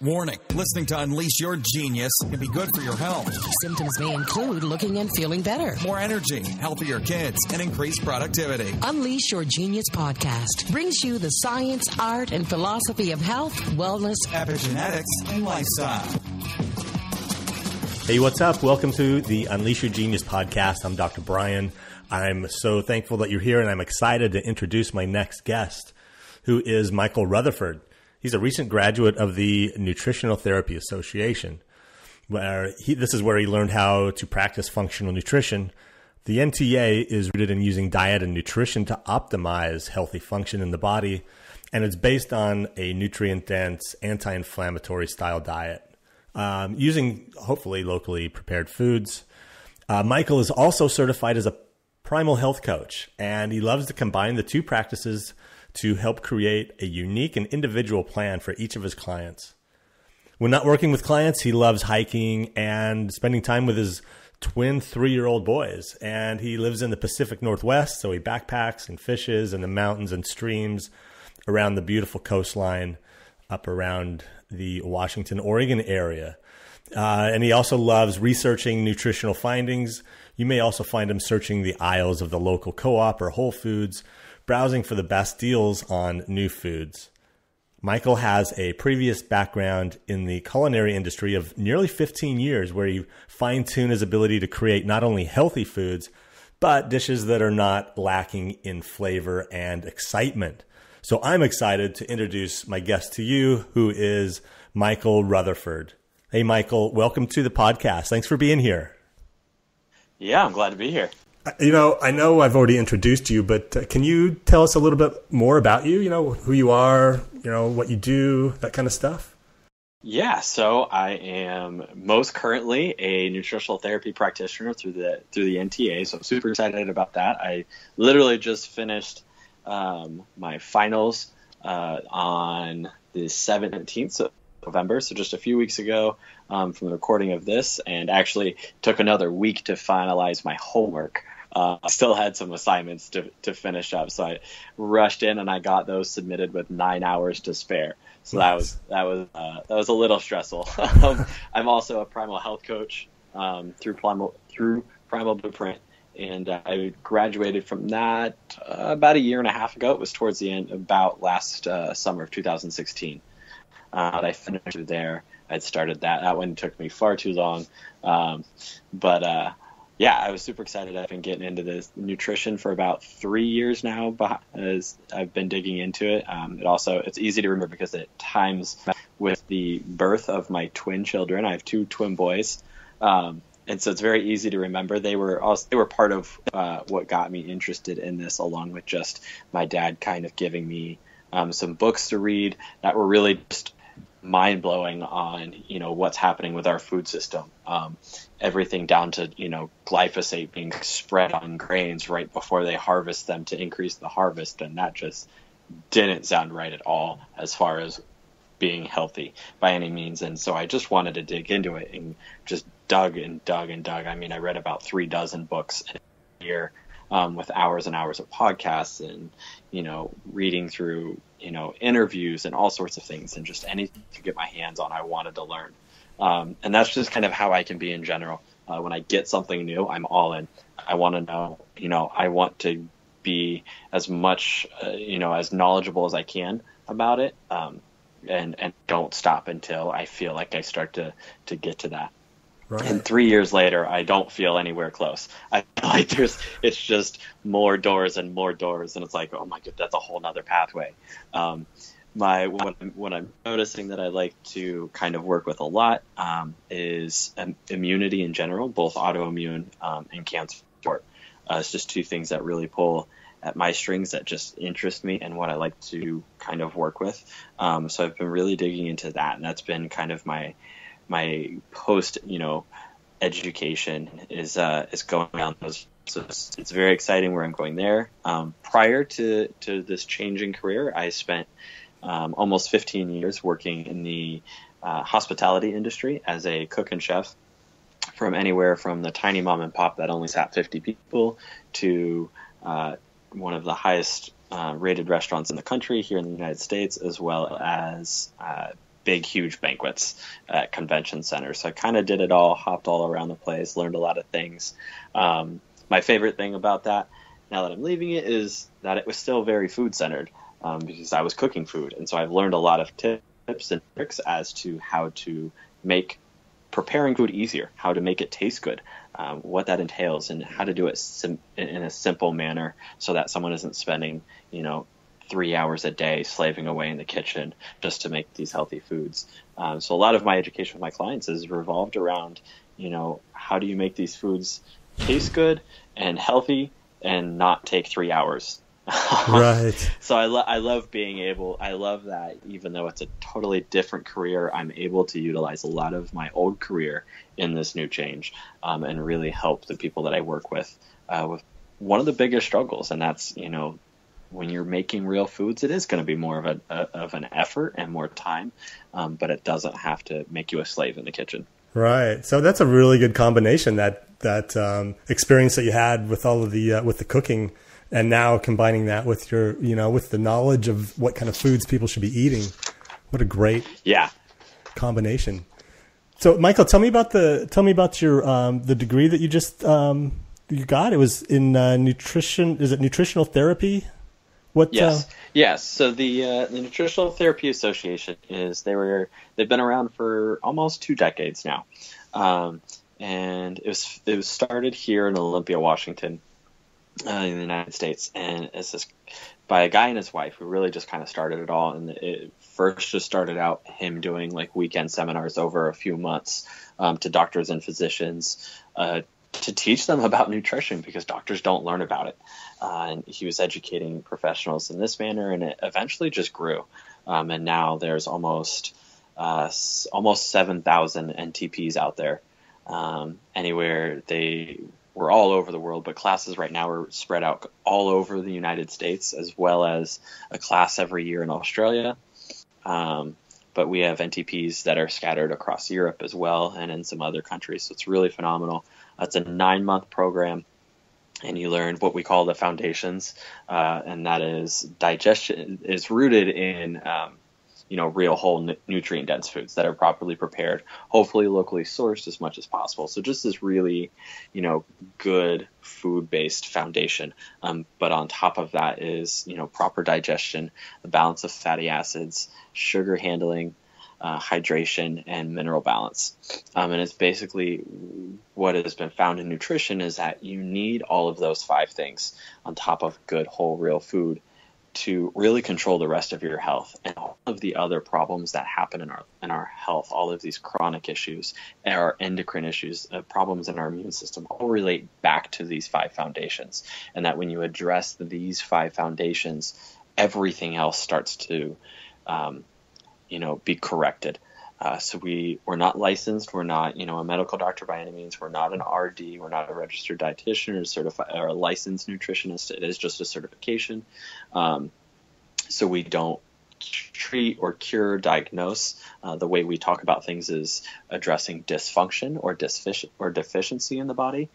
Warning, listening to Unleash Your Genius can be good for your health. Symptoms may include looking and feeling better, more energy, healthier kids, and increased productivity. Unleash Your Genius podcast brings you the science, art, and philosophy of health, wellness, epigenetics, and lifestyle. Hey, what's up? Welcome to the Unleash Your Genius podcast. I'm Dr. Brian. I'm so thankful that you're here, and I'm excited to introduce my next guest, who is Michael Rutherford. He's a recent graduate of the Nutritional Therapy Association, where he learned how to practice functional nutrition. The NTA is rooted in using diet and nutrition to optimize healthy function in the body, and it's based on a nutrient-dense, anti-inflammatory style diet, using hopefully locally prepared foods. Michael is also certified as a Primal Health Coach, and he loves to combine the two practices to help create a unique and individual plan for each of his clients. When not working with clients, he loves hiking and spending time with his twin 3-year-old boys. And he lives in the Pacific Northwest, so he backpacks and fishes in the mountains and streams around the beautiful coastline up around the Washington, Oregon area. And he also loves researching nutritional findings. You may also find him searching the aisles of the local Co-op or Whole Foods, browsing for the best deals on new foods. Michael has a previous background in the culinary industry of nearly 15 years, where he fine-tuned his ability to create not only healthy foods, but dishes that are not lacking in flavor and excitement. So I'm excited to introduce my guest to you, who is Michael Rutherford. Hey, Michael, welcome to the podcast. Thanks for being here. Yeah, I'm glad to be here. You know, I know I've already introduced you, but can you tell us a little bit more about you? You know, who you are, you know, what you do, that kind of stuff? Yeah, so I am most currently a nutritional therapy practitioner through the NTA, so I'm super excited about that. I literally just finished my finals on the 17th of November, so just a few weeks ago from the recording of this, and actually took another week to finalize my homework. I still had some assignments to finish up, so I rushed in and I got those submitted with 9 hours to spare. So nice. that was a little stressful. I'm also a Primal Health Coach through Primal Blueprint, and I graduated from that about a year and a half ago. It was towards the end, about last summer of 2016. I finished there. I'd started that. That one took me far too long, but I was super excited. I've been getting into this nutrition for about 3 years now, as I've been digging into it. It's easy to remember because it times with the birth of my twin children. I have two twin boys, and so it's very easy to remember. They were part of what got me interested in this, along with just my dad kind of giving me some books to read that were really just mind-blowing on, you know, what's happening with our food system, everything down to, you know, glyphosate being spread on grains right before they harvest them to increase the harvest. And that just didn't sound right at all as far as being healthy by any means. And so I just wanted to dig into it and just dug and dug and dug. I mean, I read about 36 books a year, with hours and hours of podcasts and, you know, reading through, you know, interviews and all sorts of things, and just anything to get my hands on, I wanted to learn. And that's just kind of how I can be in general. When I get something new, I'm all in. I want to know, you know, I want to be as much, you know, as knowledgeable as I can about it. And don't stop until I feel like I start to get to that. Right. And 3 years later, I don't feel anywhere close. I feel like it's just more doors, and it's like, oh my god, that's a whole nother pathway. What I'm noticing that I like to kind of work with a lot is immunity in general, both autoimmune and cancer support. It's just two things that really pull at my strings, that just interest me and what I like to kind of work with. So I've been really digging into that, and that's been kind of my post, you know, education is going on those. So it's very exciting where I'm going there. Prior to this changing career, I spent almost 15 years working in the hospitality industry as a cook and chef, from anywhere from the tiny mom and pop that only sat 50 people to one of the highest rated restaurants in the country here in the United States, as well as big, huge banquets at convention centers. So I kind of did it all, hopped all around the place, learned a lot of things. My favorite thing about that, now that I'm leaving it, is that it was still very food-centered because I was cooking food. And so I've learned a lot of tips and tricks as to how to make preparing food easier, how to make it taste good, what that entails, and how to do it in a simple manner so that someone isn't spending, 3 hours a day slaving away in the kitchen just to make these healthy foods. So a lot of my education with my clients is revolved around, how do you make these foods taste good and healthy and not take 3 hours. Right. So I love being able, I love that even though it's a totally different career, I'm able to utilize a lot of my old career in this new change, and really help the people that I work with one of the biggest struggles. And that's, when you're making real foods, it is going to be more of an effort and more time, but it doesn't have to make you a slave in the kitchen. Right. So that's a really good combination, that experience that you had with all of the with the cooking, and now combining that with your, with the knowledge of what kind of foods people should be eating. What a great combination. So Michael, tell me about your the degree that you just you got. It was in nutrition. Is it nutritional therapy? Yes. So the Nutritional Therapy Association they've been around for almost 2 decades now, and it was started here in Olympia, Washington, in the United States, and it's by a guy and his wife who really just kind of started it all. And it first just started out him doing like weekend seminars over a few months to doctors and physicians to teach them about nutrition, because doctors don't learn about it. And he was educating professionals in this manner, and it eventually just grew. And now there's almost 7,000 NTPs out there. Anywhere they were all over the world, but classes right now are spread out all over the United States, as well as a class every year in Australia. But we have NTPs that are scattered across Europe as well, and in some other countries. So it's really phenomenal. It's a 9-month program, and you learn what we call the foundations, and that is digestion is rooted in, real whole nutrient-dense foods that are properly prepared, hopefully locally sourced as much as possible. So just this really, good food-based foundation. But on top of that is, proper digestion, the balance of fatty acids, sugar handling, hydration, and mineral balance. And it's basically what has been found in nutrition is that you need all of those 5 things on top of good, whole, real food to really control the rest of your health. And all of the other problems that happen in our health, all of these chronic issues, our endocrine issues, problems in our immune system, all relate back to these 5 foundations. And that when you address these 5 foundations, everything else starts to be corrected. So we're not licensed. We're not, a medical doctor by any means. We're not an RD. We're not a registered dietitian or a licensed nutritionist. It is just a certification. So we don't treat or cure, diagnose. The way we talk about things is addressing dysfunction or deficiency in the body,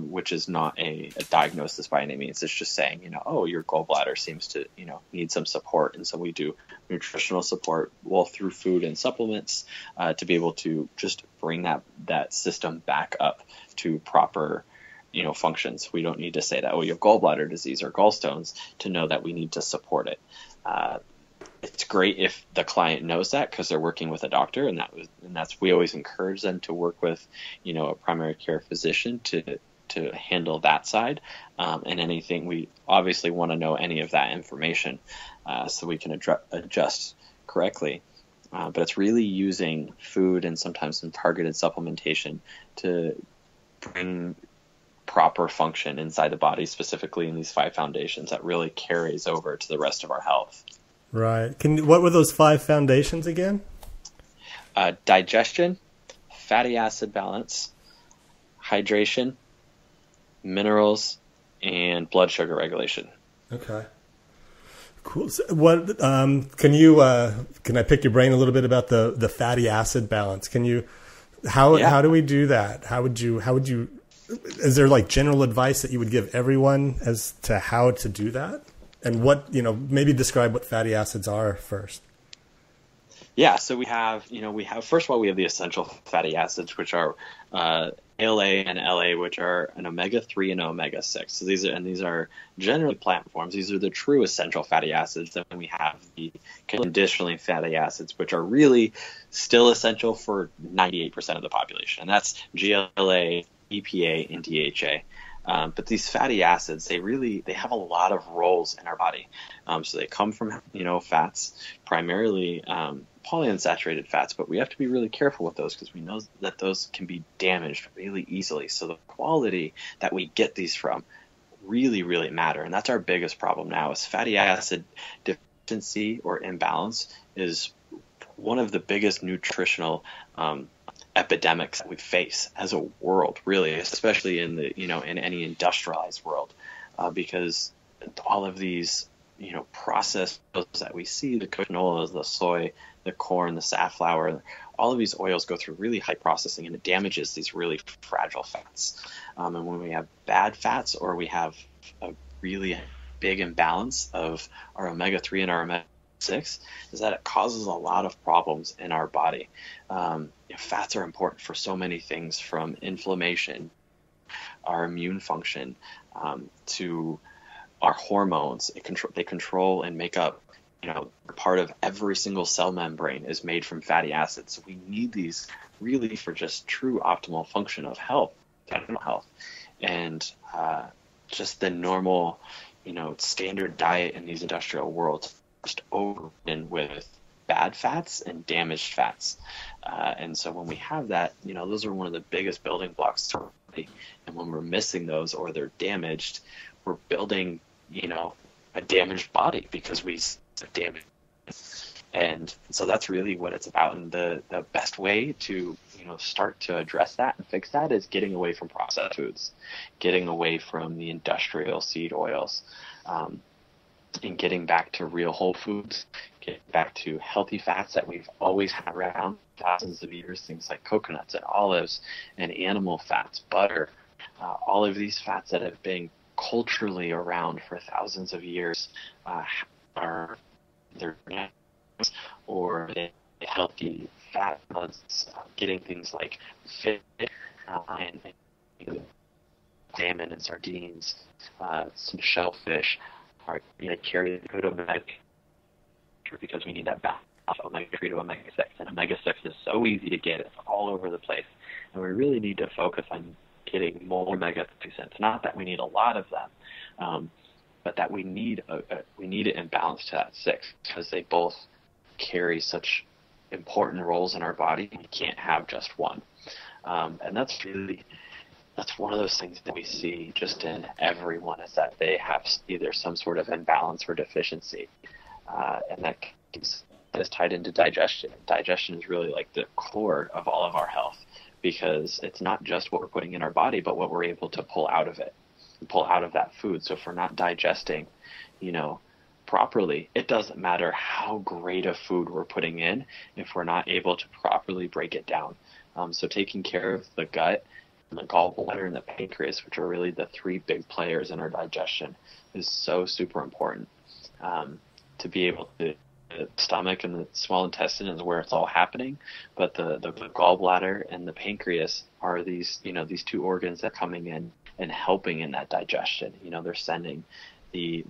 which is not a diagnosis by any means. It's just saying, your gallbladder seems to, need some support. And so we do nutritional support, through food and supplements, to be able to just bring that system back up to proper functions. We don't need to say that, you have gallbladder disease or gallstones, to know that we need to support it. It's great if the client knows that, because they're working with a doctor, we always encourage them to work with, a primary care physician to handle that side. And anything, we obviously want to know any of that information, so we can adjust correctly. But it's really using food and sometimes some targeted supplementation to bring proper function inside the body, specifically in these 5 foundations, that really carries over to the rest of our health. Right. What were those 5 foundations again? Digestion, fatty acid balance, hydration, minerals, and blood sugar regulation. Okay. Cool. So what can I pick your brain a little bit about the fatty acid balance? How do we do that? How would you is there like general advice that you would give everyone as to how to do that? And what, maybe describe what fatty acids are first. Yeah, so we have, first of all, we have the essential fatty acids, which are ALA and LA, which are an omega-3 and omega-6. So these are generally plant forms. These are the true essential fatty acids. Then we have the conditionally fatty acids, which are really still essential for 98% of the population. And that's GLA, EPA, and DHA. But these fatty acids, they have a lot of roles in our body. So they come from, fats, primarily polyunsaturated fats, but we have to be really careful with those because we know that those can be damaged really easily. So the quality that we get these from really, really matter. And that's our biggest problem now is fatty acid deficiency or imbalance is one of the biggest nutritional epidemics that we face as a world, really, especially in the in any industrialized world, because all of these processed oils that we see, the canola, the soy, the corn, the safflower, all of these oils go through really high processing, and it damages these really fragile fats. And when we have bad fats, or we have a really big imbalance of our omega-3 and our omega-6, is that it causes a lot of problems in our body. Fats are important for so many things, from inflammation, our immune function, to our hormones. They control and make up, part of every single cell membrane is made from fatty acids. So we need these really for just true optimal function of health, general health, and just the normal, standard diet in these industrial worlds just overridden with bad fats and damaged fats. And so when we have that, those are one of the biggest building blocks to our body. And when we're missing those or they're damaged, we're building, a damaged body because we have damage. And so that's really what it's about. And the best way to, start to address that and fix that is getting away from processed foods, getting away from the industrial seed oils, and getting back to real whole foods, getting back to healthy fats that we've always had around thousands of years, things like coconuts and olives and animal fats, butter, all of these fats that have been culturally around for thousands of years, they're healthy fat, getting things like fish and salmon and sardines, some shellfish, are carry the good omega, because we need that balance of omega-3 to omega-6, and omega-6 is so easy to get. It's all over the place, and we really need to focus on getting more omega-3. Not that we need a lot of them, but that we need it in balance to that 6, because they both carry such important roles in our body. We can't have just one, and that's one of those things that we see just in everyone, is that they have either some sort of imbalance or deficiency, and that is tied into digestion. Digestion is really like the core of all of our health, because it's not just what we're putting in our body, but what we're able to pull out of it, pull out of that food. So if we're not digesting, properly, it doesn't matter how great a food we're putting in if we're not able to properly break it down. So taking care of the gut, the gallbladder, and the pancreas, which are really the three big players in our digestion, is so super important. To be able to, the stomach and the small intestine is where it's all happening, but the gallbladder and the pancreas are these two organs that are coming in and helping in that digestion. They're sending the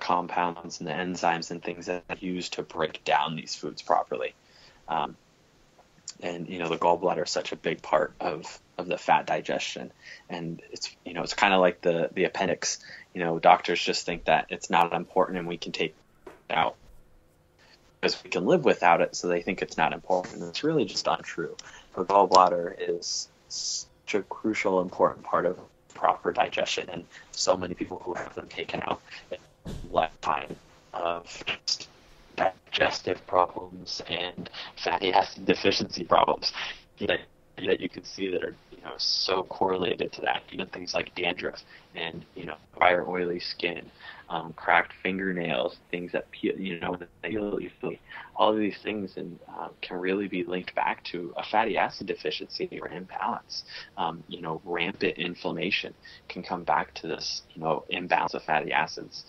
compounds and the enzymes and things that are used to break down these foods properly. And the gallbladder is such a big part of the fat digestion, and it's it's kind of like the appendix. Doctors just think that it's not important and we can take it out because we can live without it, so they think it's not important. It's really just untrue. The gallbladder is such a crucial, important part of proper digestion, and so many people who have them taken out lifetime of digestive problems and fatty acid deficiency problems that you can see that are so correlated to that. Even things like dandruff and dry or oily skin, cracked fingernails, things that peel, they peel easily. All of these things can really be linked back to a fatty acid deficiency or imbalance. Rampant inflammation can come back to this imbalance of fatty acids.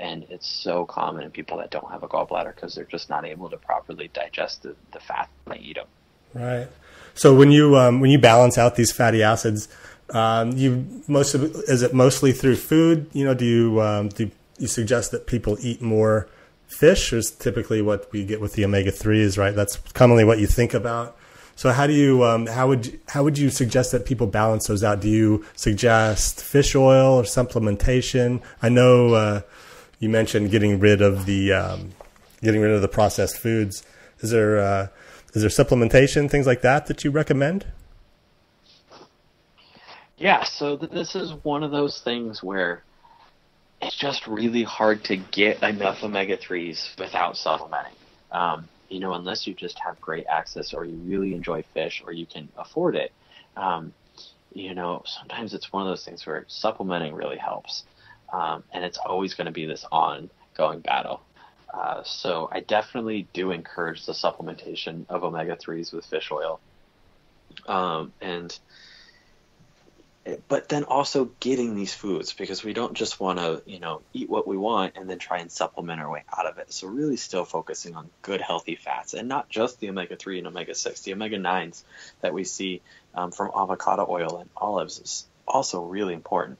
And it's so common in people that don't have a gallbladder because they're just not able to properly digest the fat when they eat them. Right. So when you balance out these fatty acids, is it mostly through food? You know, do you suggest that people eat more fish? Is typically what we get with the omega-3s, right? That's commonly what you think about. So how do you how would you suggest that people balance those out? Do you suggest fish oil or supplementation? I know you mentioned getting rid of the processed foods. Is there supplementation, things like that, that you recommend? Yeah, so this is one of those things where it's just really hard to get enough omega-3s without supplementing. You know, unless you just have great access or you really enjoy fish or you can afford it. You know, sometimes it's one of those things where supplementing really helps. And it's always going to be this ongoing battle. So I definitely do encourage the supplementation of omega-3s with fish oil. But then also getting these foods, because we don't just want to, you know, eat what we want and then try and supplement our way out of it. So really still focusing on good, healthy fats, and not just the omega-3 and omega-6, the omega-9s that we see from avocado oil and olives is also really important.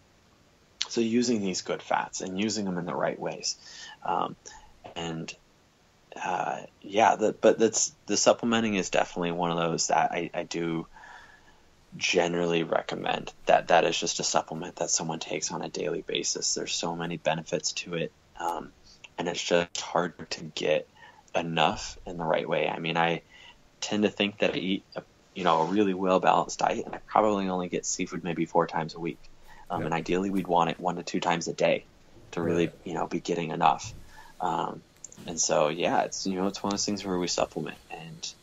So using these good fats and using them in the right ways. The supplementing is definitely one of those that I do generally recommend. That is just a supplement that someone takes on a daily basis. There's so many benefits to it, and it's just hard to get enough in the right way. I mean, I tend to think that I eat a really well-balanced diet, and I probably only get seafood maybe 4 times a week. And ideally we'd want it 1 to 2 times a day to really, be getting enough. And so, yeah, it's one of those things where we supplement and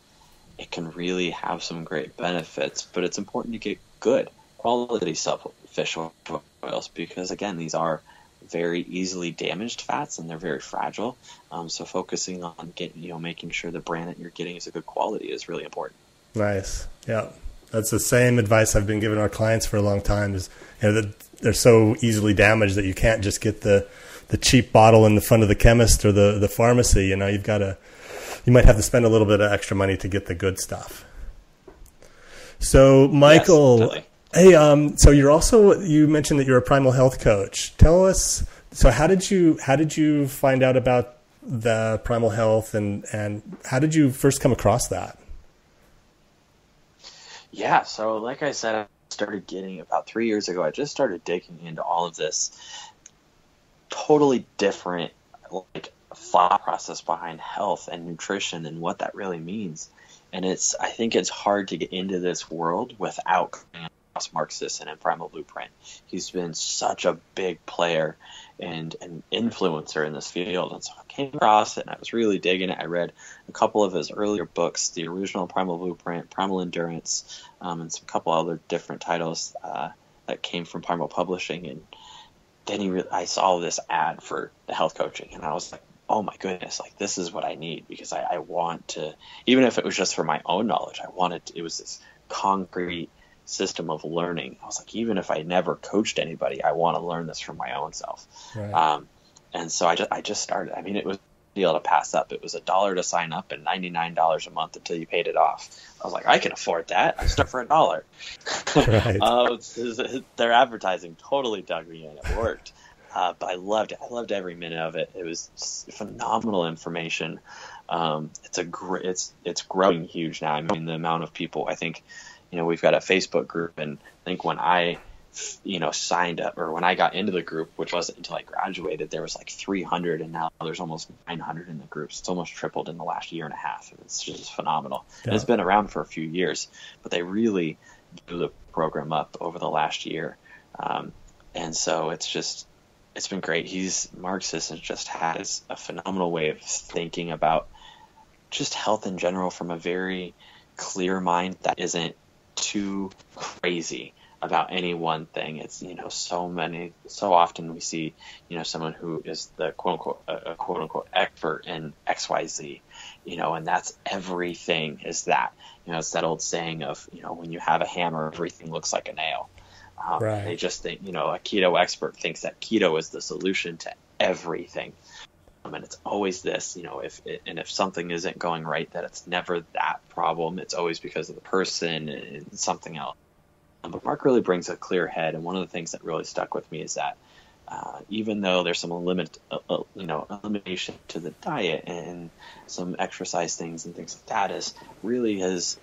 it can really have some great benefits, but it's important to get good quality fish oils because, again, these are very easily damaged fats and they're very fragile. So focusing on getting, making sure the brand that you're getting is a good quality is really important. Nice. Yeah. That's the same advice I've been giving our clients for a long time is, that they're so easily damaged that you can't just get the cheap bottle in the front of the chemist or the pharmacy. You might have to spend a little bit of extra money to get the good stuff. So Michael, yes, totally. Hey, so you mentioned that you're a Primal Health Coach. Tell us, so how did you find out about the Primal Health and how did you first come across that? Yeah. So like I said, I started getting about 3 years ago. I just started digging into all of this totally different thought process behind health and nutrition and what that really means. And I think it's hard to get into this world without coming across Mark Sisson and Primal Blueprint. He's been such a big player and an influencer in this field. And so I came across it and I was really digging it. I read a couple of his earlier books, the original Primal Blueprint, Primal Endurance, and some couple other different titles that came from Primal Publishing. And then I saw this ad for the health coaching and I was like, oh my goodness, this is what I need because I want to, even if it was just for my own knowledge, it was this concrete system of learning. I was like, even if I never coached anybody, I want to learn this from my own self. Right. And so I just started. I mean, it was a deal to pass up. It was $1 to sign up and $99 a month until you paid it off. I was like, I can afford that. I start for $1. Right. Their advertising totally dug me in. It worked. But I loved it. I loved every minute of it. It was phenomenal information. It's growing huge now. I mean, the amount of people, I think, we've got a Facebook group, and I think when I, signed up or when I got into the group, which wasn't until I graduated, there was 300, and now there's almost 900 in the groups. It's almost tripled in the last year and a half, and it's just phenomenal. Yeah. And it's been around for a few years, but they really blew the program up over the last year, and so it's just. It's been great. Mark Sisson just has a phenomenal way of thinking about just health in general from a very clear mind that isn't too crazy about any one thing. It's, so often we see, someone who is the quote unquote expert in XYZ, and that's everything is that, it's that old saying of, when you have a hammer, everything looks like a nail. Right. They just think, a keto expert thinks that keto is the solution to everything. And it's always this, if something isn't going right, that it's never that problem. It's always because of the person and something else. But Mark really brings a clear head. And one of the things that really stuck with me is that even though there's some elimination to the diet and some exercise things and things like that, is really his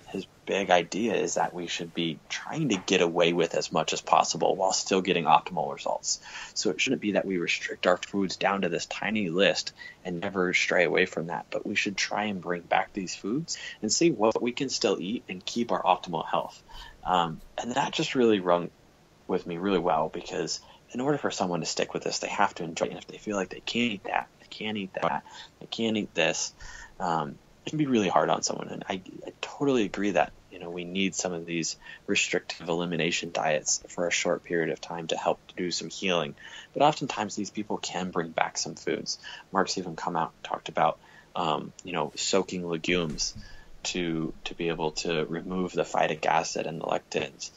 big idea is that we should be trying to get away with as much as possible while still getting optimal results. So it shouldn't be that we restrict our foods down to this tiny list and never stray away from that, but we should try and bring back these foods and see what we can still eat and keep our optimal health. And that just really rung with me really well, because in order for someone to stick with this, they have to enjoy it. And if they feel like they can't eat that, they can't eat that, they can't eat this, it can be really hard on someone. And I totally agree that, we need some of these restrictive elimination diets for a short period of time to help do some healing. But oftentimes these people can bring back some foods. Mark's even come out and talked about, soaking legumes to be able to remove the phytic acid and the lectins,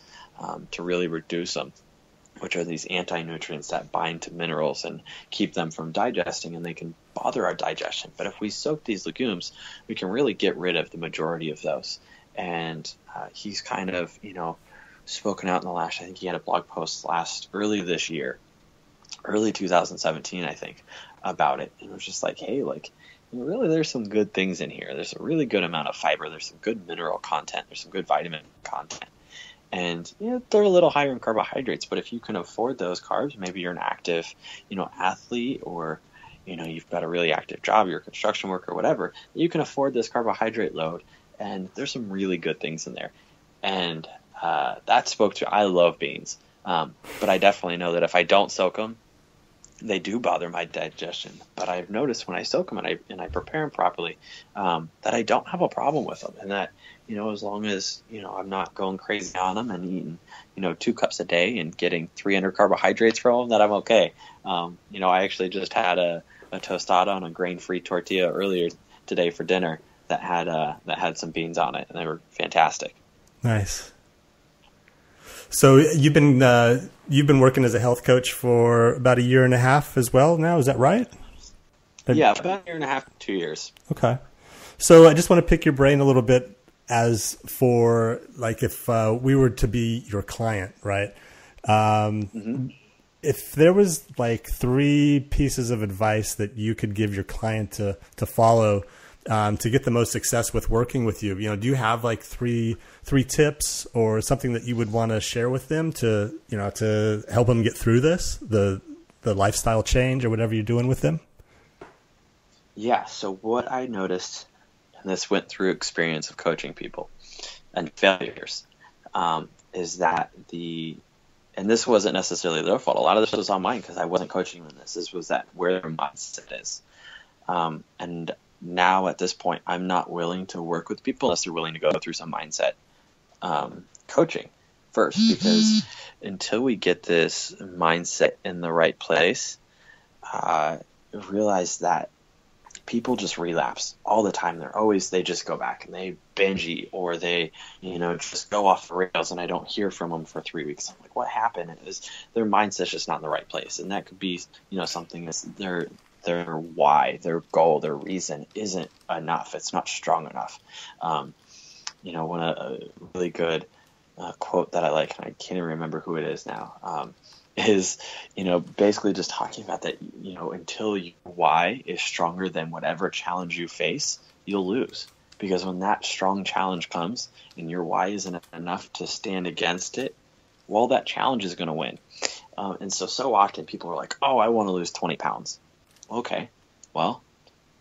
to really reduce them, which are these anti-nutrients that bind to minerals and keep them from digesting, and they can bother our digestion. But if we soak these legumes, we can really get rid of the majority of those. And he's kind of, spoken out in the last, I think he had a blog post early 2017, I think, about it. And it was just like, hey, really there's some good things in here. There's a really good amount of fiber. There's some good mineral content. There's some good vitamin content. And they're a little higher in carbohydrates, but if you can afford those carbs, maybe you're an active, athlete, or, you've got a really active job, you're a construction worker, whatever, you can afford this carbohydrate load. And there's some really good things in there. And that spoke to, I love beans, but I definitely know that if I don't soak them, they do bother my digestion. But I've noticed when I soak them and I prepare them properly, that I don't have a problem with them, and that, as long as, I'm not going crazy on them and eating, 2 cups a day and getting 300 carbohydrates from them, that I'm okay. I actually just had a tostada on a grain-free tortilla earlier today for dinner that had some beans on it, and they were fantastic. Nice. So you've been working as a health coach for about 1.5 years as well now, is that right? Yeah, about 1.5 years, 2 years. Okay. So I just want to pick your brain a little bit as for, if we were to be your client, right? Mm-hmm. If there was 3 pieces of advice that you could give your client to follow to get the most success with working with you, do you have three tips or something that you would want to share with them to help them get through this, the lifestyle change or whatever you're doing with them? Yeah. So what I noticed, and this went through experience of coaching people and failures, is that and this wasn't necessarily their fault. A lot of this was on mine because I wasn't coaching them in this. This was that where their mindset is. And now at this point, I'm not willing to work with people unless they're willing to go through some mindset coaching first, because until we get this mindset in the right place, realize that people just relapse all the time. They just go back and they binge eat, or they, just go off the rails, and I don't hear from them for 3 weeks. I'm like, what happened? It was their mindset's just not in the right place. And that could be, something that's their why, their goal, their reason isn't enough. It's not strong enough. One a really good quote that I like, and I can't even remember who it is now, is, basically just talking about that, until your why is stronger than whatever challenge you face, you'll lose. Because when that strong challenge comes and your why isn't enough to stand against it, well, that challenge is going to win. And so often people are like, oh, I want to lose 20 pounds. Okay, well,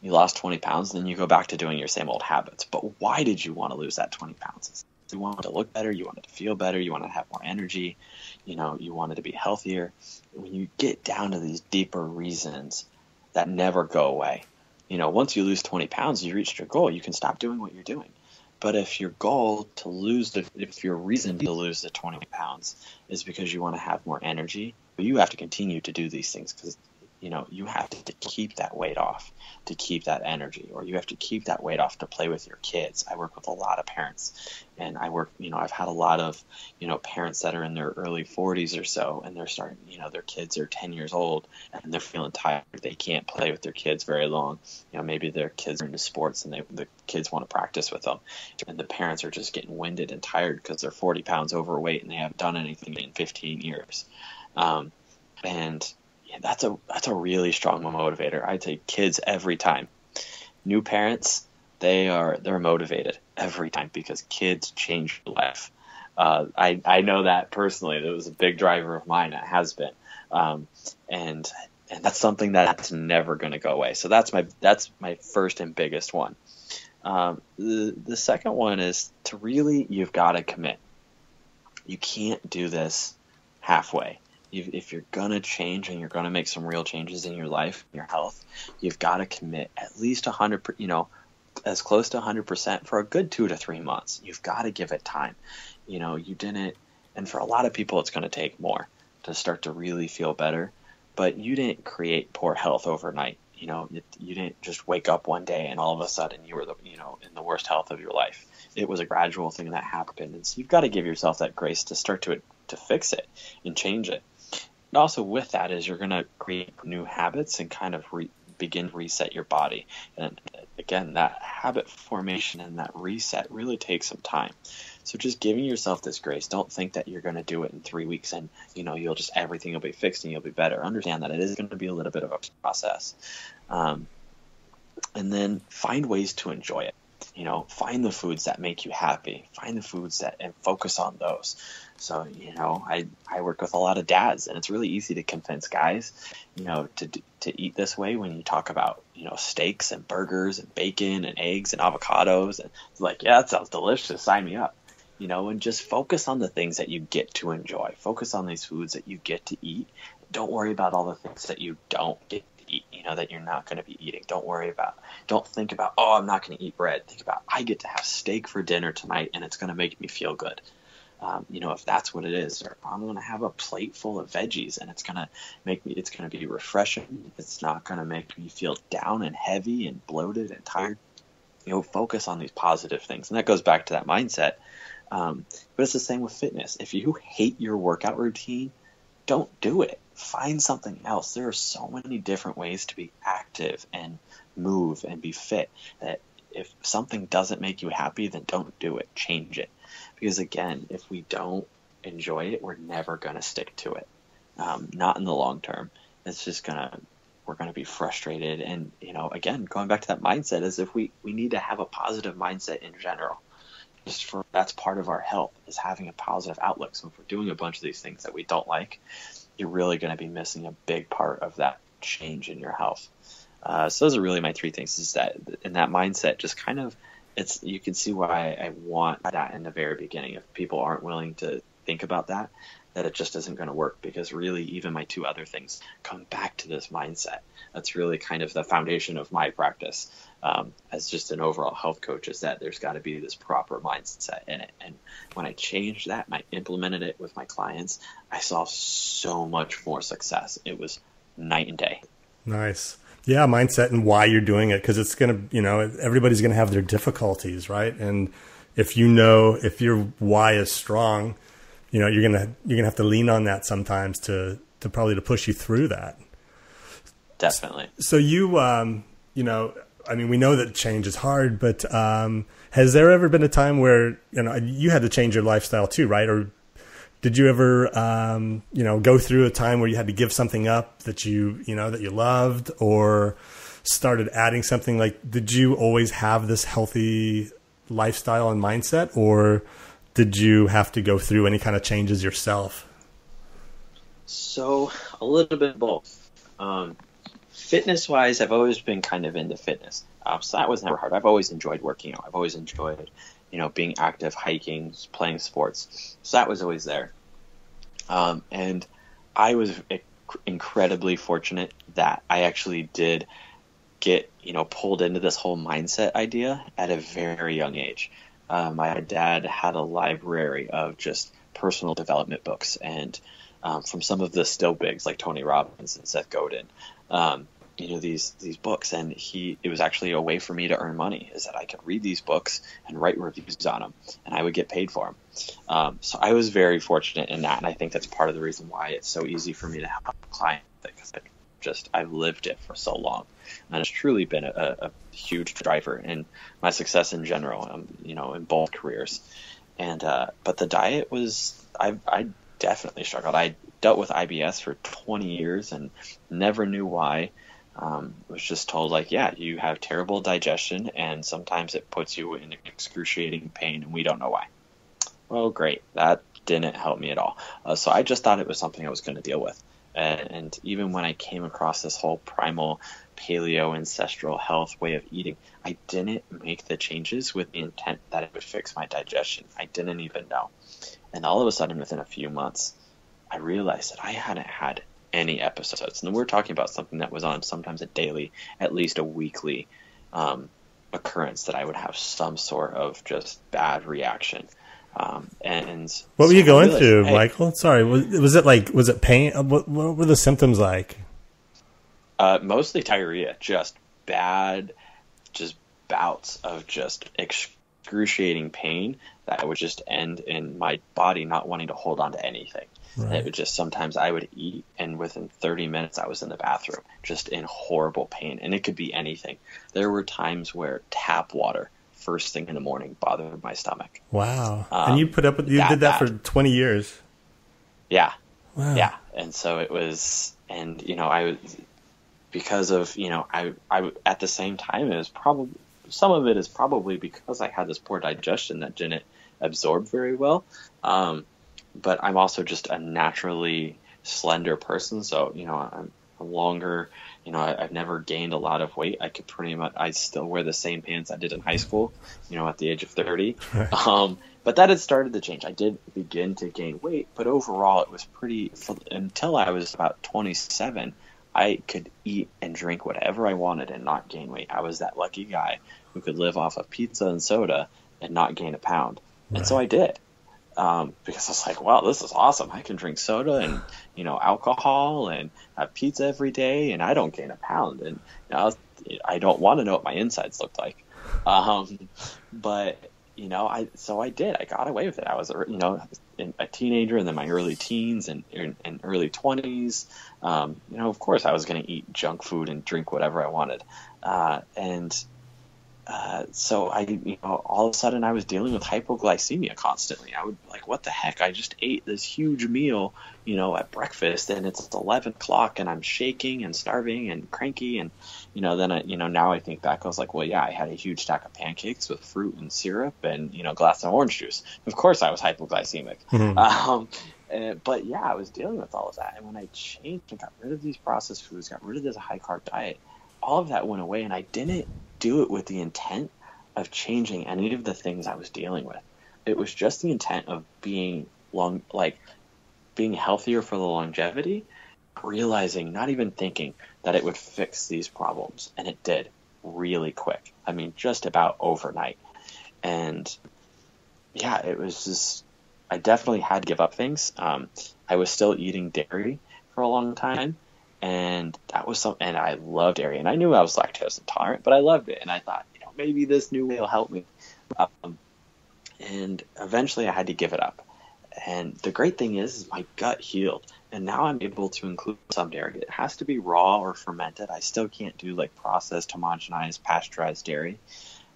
you lost 20 pounds, then you go back to doing your same old habits. But why did you want to lose that 20 pounds? You wanted to look better, you wanted to feel better, you wanted to have more energy, you wanted to be healthier. When you get down to these deeper reasons that never go away, once you lose 20 pounds, you reached your goal, you can stop doing what you're doing. But if your goal to lose, if your reason to lose the 20 pounds is because you want to have more energy, but you have to continue to do these things because you know, you have to keep that weight off to keep that energy, or you have to keep that weight off to play with your kids. I work with a lot of parents, and I work, you know, I've had a lot of, you know, parents that are in their early 40s or so, and they're starting, you know, their kids are 10 years old and they're feeling tired. They can't play with their kids very long. You know, maybe their kids are into sports and the kids want to practice with them, and the parents are just getting winded and tired because they're 40 pounds overweight and they haven't done anything in 15 years. And yeah, that's a really strong motivator. I take kids every time. New parents, they're motivated every time because kids change your life. I know that personally. That was a big driver of mine. It has been, and that's something that's never going to go away. So that's my first and biggest one. The second one is to really, you've got to commit. You can't do this halfway. If you're going to change and you're going to make some real changes in your life, your health, you've got to commit at least 100%, you know, as close to 100% for a good 2 to 3 months. You've got to give it time. You know, you didn't, and for a lot of people, it's going to take more to start to really feel better, but you didn't create poor health overnight. You know, you didn't just wake up one day and all of a sudden you were, in the worst health of your life. It was a gradual thing that happened. And so you've got to give yourself that grace to start to fix it and change it. And also with that is you're going to create new habits and kind of begin to reset your body. And again, that habit formation and that reset really takes some time. So just giving yourself this grace. Don't think that you're going to do it in 3 weeks and, you know, you'll just, everything will be fixed and you'll be better. Understand that it is going to be a little bit of a process. And then find ways to enjoy it. You know, find the foods that make you happy, find the foods that, and focus on those. So, you know, I work with a lot of dads, and it's really easy to convince guys, you know, to eat this way when you talk about, you know, steaks and burgers and bacon and eggs and avocados. And it's like, yeah, that sounds delicious. Sign me up. You know, and just focus on the things that you get to enjoy. Focus on these foods that you get to eat. Don't worry about all the things that you don't get eat, you know, that you're not going to be eating. Don't think about, oh, I'm not going to eat bread. Think about, I get to have steak for dinner tonight and it's going to make me feel good. You know, if that's what it is, or I'm going to have a plate full of veggies and it's going to be refreshing. It's not going to make me feel down and heavy and bloated and tired. You know, focus on these positive things. And that goes back to that mindset. But it's the same with fitness. If you hate your workout routine, don't do it. Find something else. There are so many different ways to be active and move and be fit that if something doesn't make you happy, then don't do it. Change it. Because again, if we don't enjoy it, we're never going to stick to it. Not in the long term. It's just we're going to be frustrated. And, you know, again, going back to that mindset is if we need to have a positive mindset in general. That's part of our health is having a positive outlook. So if we're doing a bunch of these things that we don't like, you're really going to be missing a big part of that change in your health. So those are really my three things, is that in that mindset, just kind of, it's, you can see why I want that in the very beginning. If people aren't willing to think about that it just isn't going to work, because really even my two other things come back to this mindset. That's really kind of the foundation of my practice as just an overall health coach, is that there's got to be this proper mindset in it. And when I changed that and I implemented it with my clients, I saw so much more success. It was night and day. Nice. Yeah, mindset and why you're doing it, because it's going to, you know, everybody's going to have their difficulties, right? And if you know, if your why is strong, you know, you're gonna have to lean on that sometimes to probably to push you through that. Definitely. So you, you know, I mean, we know that change is hard, but has there ever been a time where, you know, you had to change your lifestyle too, right? Or did you ever, you know, go through a time where you had to give something up that you know, that you loved, or started adding something? Like, did you always have this healthy lifestyle and mindset, or did you have to go through any kind of changes yourself? So a little bit of both. Fitness-wise, I've always been kind of into fitness. So that was never hard. I've always enjoyed working out. I've always enjoyed, you know, being active, hiking, playing sports. So that was always there. And I was incredibly fortunate that I actually did get, you know, pulled into this whole mindset idea at a very young age. My dad had a library of just personal development books, and from some of the still bigs like Tony Robbins and Seth Godin, these books, and it was actually a way for me to earn money, is that I could read these books and write reviews on them, and I would get paid for them. So I was very fortunate in that, and I think that's part of the reason why it's so easy for me to help clients, because I've lived it for so long, and it's truly been a huge driver in my success in general, in both careers. And but the diet was, I definitely struggled. I dealt with IBS for 20 years and never knew why. Was just told, like, yeah, you have terrible digestion, and sometimes it puts you in excruciating pain, and we don't know why. Well, great. That didn't help me at all. So I just thought it was something I was going to deal with. And even when I came across this whole primal, paleo, ancestral health way of eating, I didn't make the changes with the intent that it would fix my digestion. I didn't even know. And all of a sudden, within a few months, I realized that I hadn't had any episodes. And we're talking about something that was on sometimes a daily, at least a weekly occurrence, that I would have some sort of just bad reaction. What were you going through, Michael? Sorry, was it pain? What were the symptoms like? Mostly diarrhea, just bouts of just excruciating pain that would just end in my body not wanting to hold on to anything. Right. And it would just, sometimes I would eat, and within 30 minutes I was in the bathroom, just in horrible pain, and it could be anything. There were times where tap water first thing in the morning bothered my stomach. Wow. And you put up with, you did that for 20 years. Yeah. Wow. Yeah. And so it was, and I at the same time, it was probably, some of it is probably because I had this poor digestion that didn't absorb very well. But I'm also just a naturally slender person. So, I'm longer, I've never gained a lot of weight. I could pretty much, I still wear the same pants I did in high school, at the age of 30. Right. But that had started to change. I did begin to gain weight, but overall it was until I was about 27, I could eat and drink whatever I wanted and not gain weight. I was that lucky guy who could live off of pizza and soda and not gain a pound. Right. And so I did. Because I was like, wow, this is awesome. I can drink soda and, alcohol and have pizza every day, and I don't gain a pound. And I don't want to know what my insides looked like. So I did. I got away with it. I was, a teenager, and then my early teens and early 20s. Of course I was going to eat junk food and drink whatever I wanted. So all of a sudden I was dealing with hypoglycemia constantly. I would be like, what the heck? I just ate this huge meal, at breakfast, and it's 11 o'clock and I'm shaking and starving and cranky. And, now I think back, I was like, well, yeah, I had a huge stack of pancakes with fruit and syrup and, a glass of orange juice. Of course I was hypoglycemic. Mm-hmm. But yeah, I was dealing with all of that. And when I changed and got rid of these processed foods, got rid of this high carb diet, all of that went away, and I didn't do it with the intent of changing any of the things I was dealing with. It was just the intent of being healthier for the longevity, realizing, not even thinking, that it would fix these problems. And it did, really quick. I mean, just about overnight. And yeah, it was just, I definitely had to give up things. I was still eating dairy for a long time. And that was something, and I loved dairy, and I knew I was lactose intolerant, but I loved it. And I thought, maybe this new way will help me. And eventually I had to give it up. And the great thing is my gut healed, and now I'm able to include some dairy. It has to be raw or fermented. I still can't do processed, homogenized, pasteurized dairy.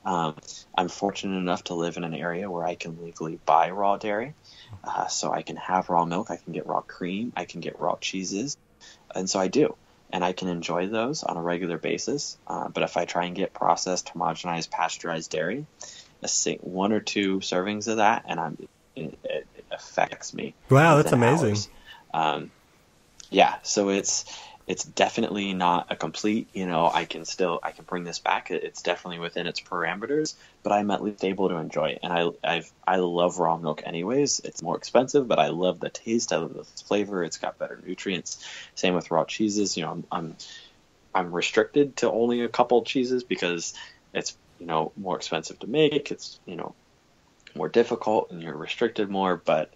I'm fortunate enough to live in an area where I can legally buy raw dairy. So I can have raw milk. I can get raw cream. I can get raw cheeses. And so I do, and I can enjoy those on a regular basis. But if I try and get processed, homogenized, pasteurized dairy, one or two servings of that, and it affects me. Wow, that's amazing. So it's definitely not a complete, I can bring this back. It's definitely within its parameters, but I'm at least able to enjoy it. And I love raw milk anyways. It's more expensive, but I love the taste. I love the flavor. It's got better nutrients. Same with raw cheeses. I'm restricted to only a couple cheeses because it's, more expensive to make. It's, more difficult, and you're restricted more, but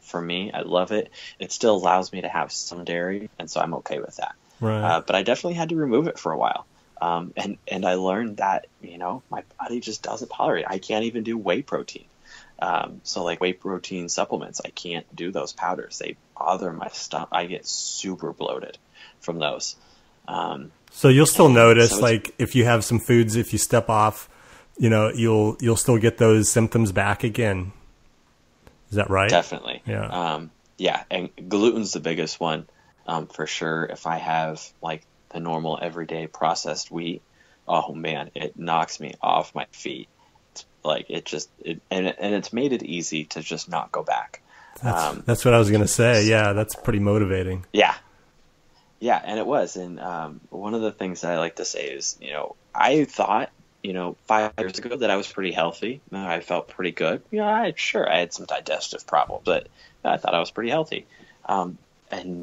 for me, I love it. It still allows me to have some dairy, and so I'm okay with that. Right. But I definitely had to remove it for a while. And I learned that, you know, my body just doesn't tolerate it. I can't even do whey protein. So like whey protein supplements, I can't do those powders. They bother my stomach. I get super bloated from those. So you'll still notice, so like if you have some foods, if you step off, you know, you'll still get those symptoms back again. Is that right? Definitely. Yeah. Yeah. And gluten's the biggest one, for sure. If I have like the normal everyday processed wheat, oh man, it knocks me off my feet. It's like, and it's made it easy to just not go back. That's what I was going to say. Yeah. That's pretty motivating. Yeah. Yeah. And it was. And, one of the things that I like to say is, you know, I thought, you know, 5 years ago that I was pretty healthy. I felt pretty good. You know, I had some digestive problems, but I thought I was pretty healthy. And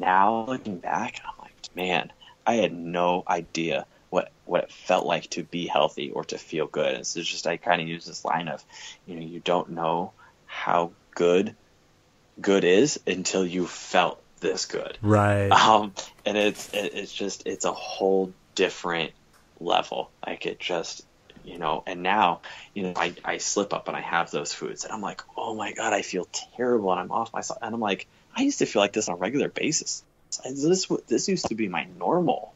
now looking back, I'm like, man, I had no idea what it felt like to be healthy or to feel good. And so it's just, I kind of use this line of, you know, you don't know how good is until you felt this good. Right. And it's just, it's a whole different level. Like it just, you know, and now, you know, I slip up and I have those foods and I'm like, oh my God, I feel terrible and I'm off myself. And I'm like, I used to feel like this on a regular basis. This used to be my normal.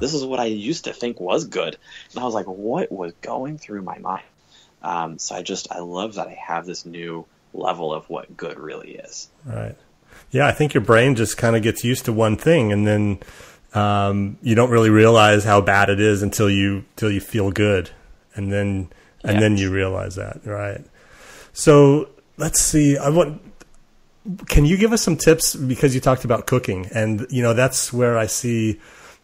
This is what I used to think was good. And I was like, what was going through my mind? So I love that I have this new level of what good really is. Right. Yeah. I think your brain just kind of gets used to one thing and then, you don't really realize how bad it is until you feel good. And then you realize that, right? So let's see. Can you give us some tips, because you talked about cooking, and you know that's where I see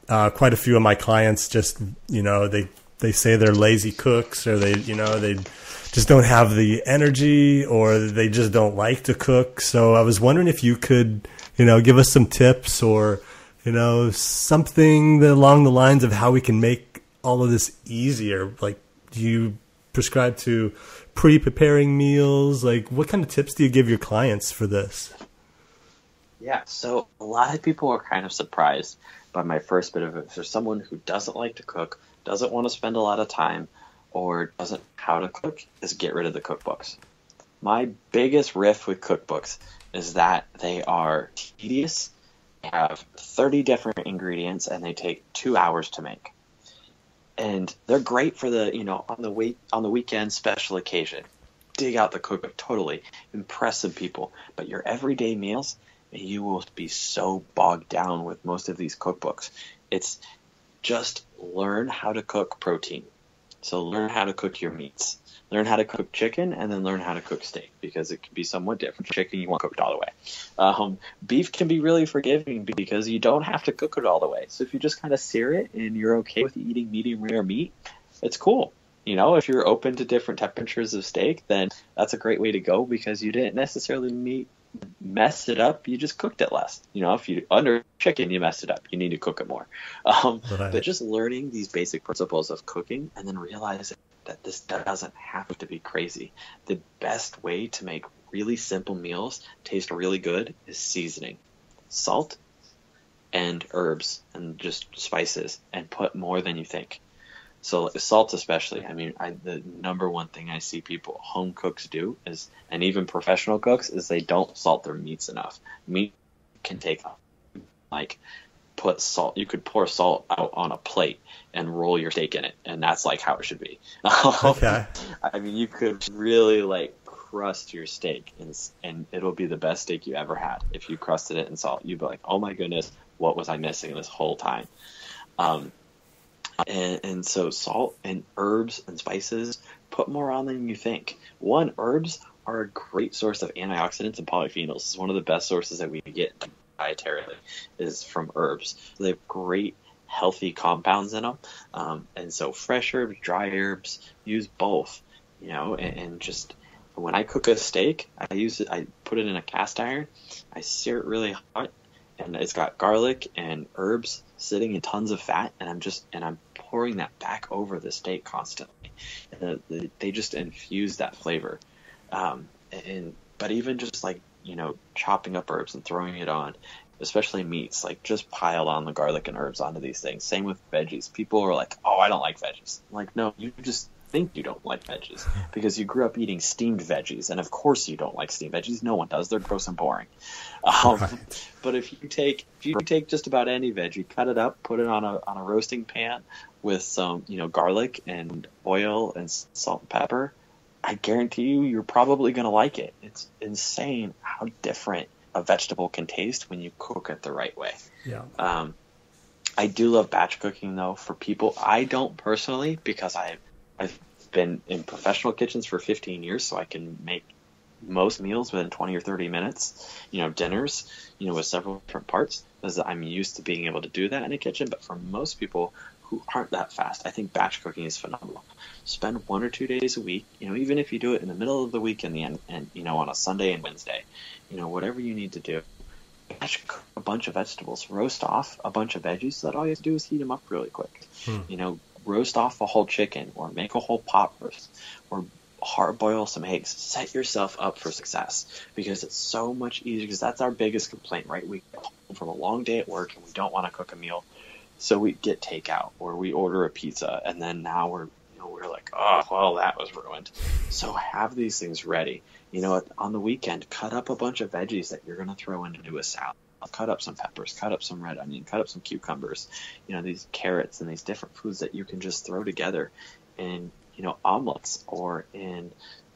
quite a few of my clients. Just, you know, they say they're lazy cooks, or they just don't have the energy, or they just don't like to cook. So I was wondering if you could, you know, give us some tips, or you know, something along the lines of how we can make all of this easier, like. Do you prescribe to pre-preparing meals? Like, what kind of tips do you give your clients for this? Yeah, so a lot of people are kind of surprised by my first bit of it. For someone who doesn't like to cook, doesn't want to spend a lot of time, or doesn't know how to cook, is get rid of the cookbooks. My biggest riff with cookbooks is that they are tedious, they have 30 different ingredients, and they take 2 hours to make. And they're great for the, you know, on the weekend, special occasion. Dig out the cookbook, totally. Impress some people. But your everyday meals, you will be so bogged down with most of these cookbooks. It's just learn how to cook protein. So learn how to cook your meats. Learn how to cook chicken, and then learn how to cook steak, because it can be somewhat different. Chicken, you want cooked all the way. Beef can be really forgiving because you don't have to cook it all the way. So if you just kind of sear it and you're okay with eating medium rare meat, it's cool. You know, if you're open to different temperatures of steak, then that's a great way to go, because you didn't necessarily mess it up. You just cooked it less. You know, if you under chicken, you messed it up. You need to cook it more. Right. But just learning these basic principles of cooking, and then realizing that this doesn't have to be crazy. The best way to make really simple meals taste really good is seasoning, salt and herbs and just spices, and put more than you think. So salt especially, I mean, the number one thing I see people, home cooks do is, and even professional cooks, is they don't salt their meats enough. Meat can take, like, put salt, you could pour salt out on a plate and roll your steak in it, and that's like how it should be. Okay. I mean, you could really like crust your steak, and it'll be the best steak you ever had if you crusted it in salt. You'd be like, oh my goodness, what was I missing this whole time? And so salt and herbs and spices, put more on than you think. One, herbs are a great source of antioxidants and polyphenols. It's one of the best sources that we get dietarily is from herbs. They have great healthy compounds in them, and so fresh herbs, dry herbs, use both, you know. And just when I cook a steak, I put it in a cast iron, I sear it really hot, and it's got garlic and herbs sitting in tons of fat, and I'm pouring that back over the steak constantly, and they just infuse that flavor. But even just like, you know, chopping up herbs and throwing it on especially meats, like just pile on the garlic and herbs onto these things. Same with veggies. People are like, oh, I don't like veggies. I'm like, no, you just think you don't like veggies because you grew up eating steamed veggies, and of course you don't like steamed veggies. No one does. They're gross and boring. Right. But if you take just about any veggie, cut it up, put it on a roasting pan with some garlic and oil and salt and pepper, I guarantee you're probably going to like it. It's insane how different a vegetable can taste when you cook it the right way. Yeah. I do love batch cooking though for people. I don't personally, because I've been in professional kitchens for 15 years, so I can make most meals within 20 or 30 minutes, dinners, with several different parts, because I'm used to being able to do that in a kitchen. But for most people who aren't that fast, I think batch cooking is phenomenal. Spend 1 or 2 days a week, even if you do it in the middle of the week and the end, and, on a Sunday and Wednesday, whatever you need to do, batch cook a bunch of vegetables, roast off a bunch of veggies so that all you have to do is heat them up really quick. Roast off a whole chicken, or make a whole pot roast, or hard boil some eggs. Set yourself up for success, because it's so much easier, because that's our biggest complaint, right? We get home from a long day at work and we don't want to cook a meal, so we get takeout or we order a pizza, and then now we're like, oh, well, that was ruined. So have these things ready. On the weekend, cut up a bunch of veggies that you're going to throw into a salad. Cut up some peppers, cut up some red onion, cut up some cucumbers, these carrots and these different foods that you can just throw together in, omelets or in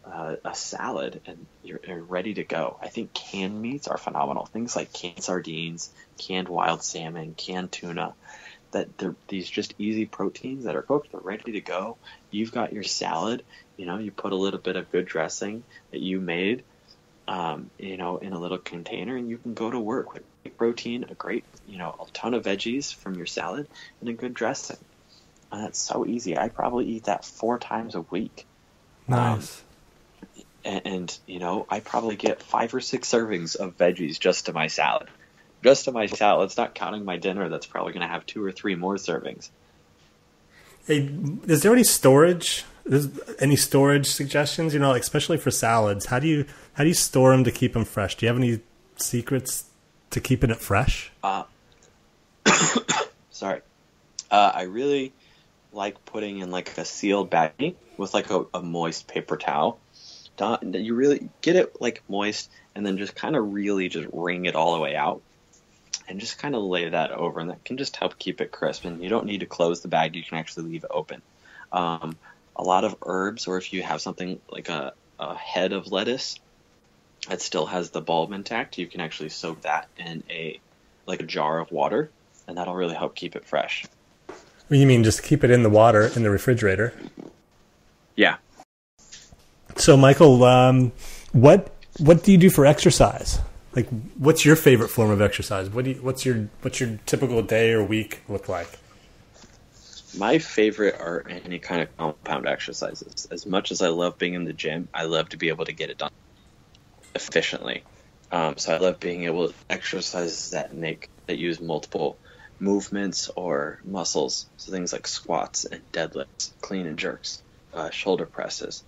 a salad, and you're ready to go. I think canned meats are phenomenal. Things like canned sardines, canned wild salmon, canned tuna, that they're these just easy proteins that are cooked, they're ready to go. You've got your salad, you put a little bit of good dressing that you made, in a little container, and you can go to work with a protein, a great, a ton of veggies from your salad, and a good dressing. And that's so easy. I probably eat that 4 times a week. Nice. I probably get 5 or 6 servings of veggies just to my salad. It's not counting my dinner. That's probably going to have 2 or 3 more servings. Hey, is there any storage? Any storage suggestions? Especially for salads, how do you store them to keep them fresh? Do you have any secrets to keeping it fresh? Sorry, I really like putting in a sealed baggie with a moist paper towel. You really get it moist, and then just kind of really just wring it all the way out, and just kind of lay that over, and that can just help keep it crisp. And you don't need to close the bag; you can actually leave it open. A lot of herbs, or if you have something like a head of lettuce that still has the bulb intact, you can actually soak that in a jar of water, and that'll really help keep it fresh. Well, you mean just keep it in the water in the refrigerator? Yeah. So, Michael, what do you do for exercise? What's your favorite form of exercise? What's your typical day or week look like? My favorite are any kind of compound exercises. As much as I love being in the gym, I love to be able to get it done efficiently. So I love being able to exercises that use multiple movements or muscles. So things like squats and deadlifts, clean and jerks, shoulder presses.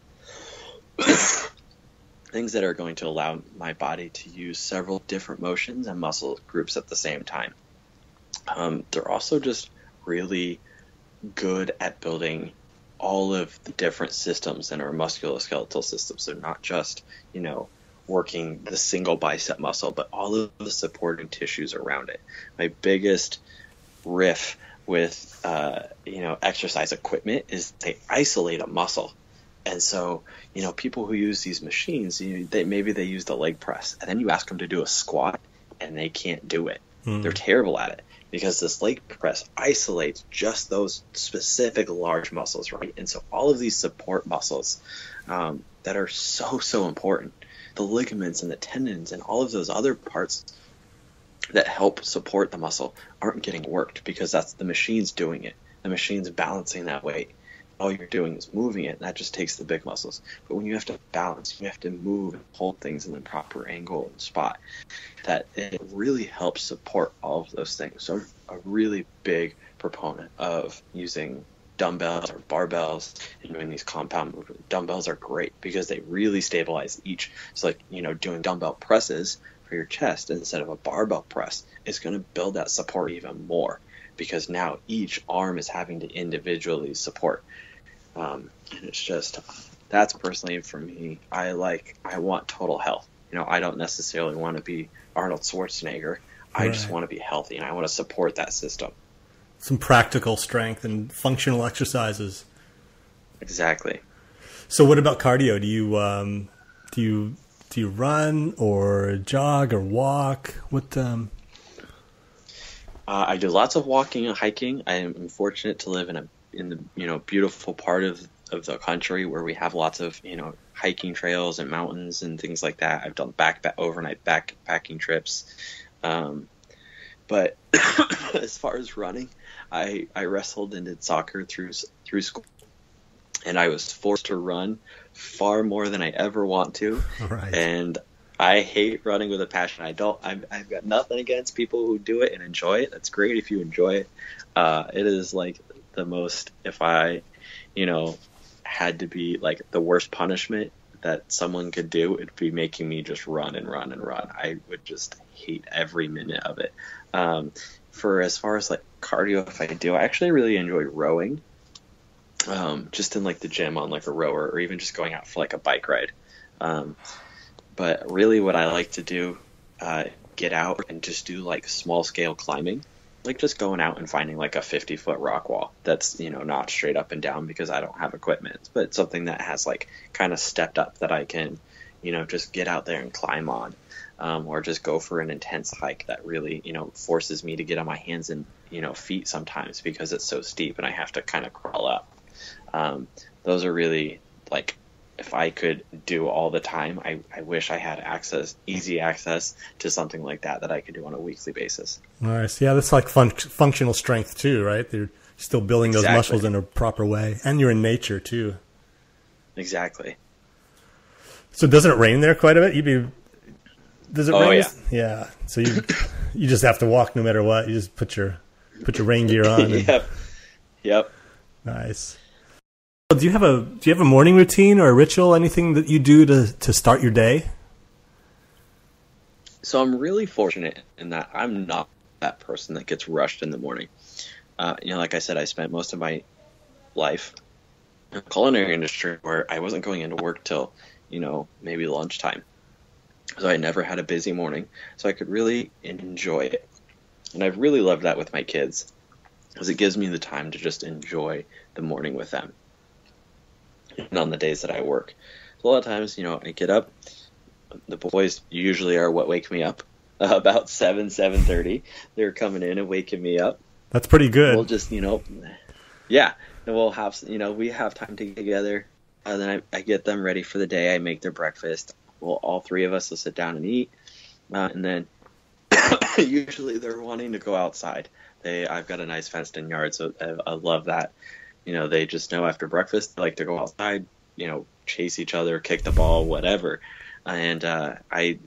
Things that are going to allow my body to use several different motions and muscle groups at the same time. They're also just really good at building all of the different systems in our musculoskeletal system. So not just, working the single bicep muscle, but all of the supporting tissues around it. My biggest riff with, exercise equipment is they isolate a muscle. And so, people who use these machines, maybe they use the leg press, and then you ask them to do a squat and they can't do it. Mm. They're terrible at it. Because this leg press isolates just those specific large muscles, right? And so all of these support muscles that are so, so important, the ligaments and the tendons and all of those other parts that help support the muscle aren't getting worked because that's the machine's doing it. The machine's balancing that weight. All you're doing is moving it, and that just takes the big muscles. But when you have to balance, you have to move and hold things in the proper angle and spot, that it really helps support all of those things. So I'm a really big proponent of using dumbbells or barbells and doing these compound movements. Dumbbells are great because they really stabilize each. So doing dumbbell presses, for your chest instead of a barbell press is going to build that support even more, because now each arm is having to individually support. And it's just, that's personally for me, I want total health. You know, I don't necessarily want to be Arnold Schwarzenegger. I just want to be healthy, and I want to support that system. Some practical strength and functional exercises. Exactly. So what about cardio? Do you run or jog or walk? I do lots of walking and hiking. I am fortunate to live in the beautiful part of the country where we have lots of hiking trails and mountains and things like that. I've done overnight backpacking trips, but as far as running, I wrestled and did soccer through school, and I was forced to run far more than I ever want to. Right. And I hate running with a passion. I've got nothing against people who do it and enjoy it. That's great if you enjoy it. It is like the most, if I, had to be like the worst punishment that someone could do, it'd be making me just run and run and run. I would just hate every minute of it. For as far as like cardio, if I do, I actually really enjoy rowing. Just in like the gym on like a rower, or even just going out for like a bike ride. But really what I like to do, get out and just do like small scale climbing, like just going out and finding like a 50-foot rock wall that's, not straight up and down, because I don't have equipment, but something that has like kind of stepped up that I can, just get out there and climb on, or just go for an intense hike that really, forces me to get on my hands and, feet sometimes, because it's so steep and I have to kind of crawl up. Those are really like, if I could do all the time, I wish I had easy access to something like that I could do on a weekly basis. Nice. Yeah, that's like functional strength too, right? They're still building those muscles in a proper way. And you're in nature too. Exactly. So doesn't it rain there quite a bit? Does it rain? Yeah. So you just have to walk no matter what. You just put your rain gear on. Yep. Nice. Do you have a morning routine or a ritual, anything that you do to start your day? So I'm really fortunate in that I'm not that person that gets rushed in the morning. Like I said, I spent most of my life in the culinary industry where I wasn't going into work till, maybe lunchtime. So I never had a busy morning, so I could really enjoy it. And I've really loved that with my kids, because it gives me the time to just enjoy the morning with them. And on the days that I work, a lot of times, I get up. The boys usually are what wake me up about 7:30. They're coming in and waking me up. That's pretty good. We'll just, and we'll have, we have time to get together. And then I get them ready for the day. I make their breakfast. Well, all three of us will sit down and eat. And then usually they're wanting to go outside. I've got a nice fenced-in yard, so I love that. They just know after breakfast, they like to go outside, chase each other, kick the ball, whatever. And I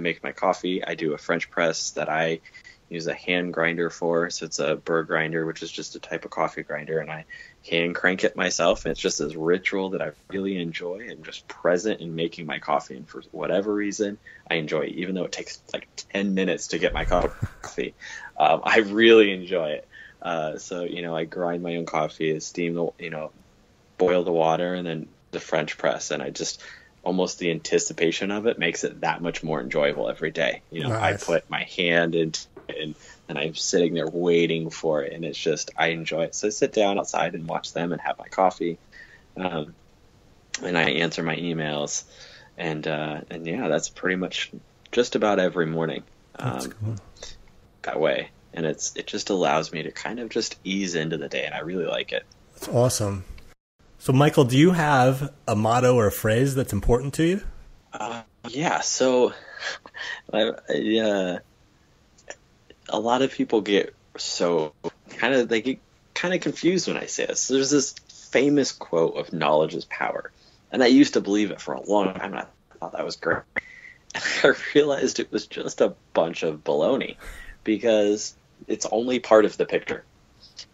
make my coffee. I do a French press that I use a hand grinder for. So it's a burr grinder, which is just a type of coffee grinder. And I hand crank it myself. And it's just this ritual that I really enjoy. I'm just present in making my coffee. And for whatever reason, I enjoy it, even though it takes like 10 minutes to get my coffee. I really enjoy it. So I grind my own coffee, steam the, boil the water, and then the French press. And I just almost the anticipation of it makes it that much more enjoyable every day. Nice. I put my hand into it and I'm sitting there waiting for it. And it's just, I enjoy it. So I sit down outside and watch them and have my coffee. And I answer my emails and yeah, that's pretty much just about every morning that's cool. That way. And it just allows me to kind of just ease into the day, and I really like it. That's awesome. So, Michael, do you have a motto or a phrase that's important to you? Yeah. So, a lot of people get kind of confused when I say this. There's this famous quote of "knowledge is power," and I used to believe it for a long time, and I thought that was great. And I realized it was just a bunch of baloney, because it's only part of the picture,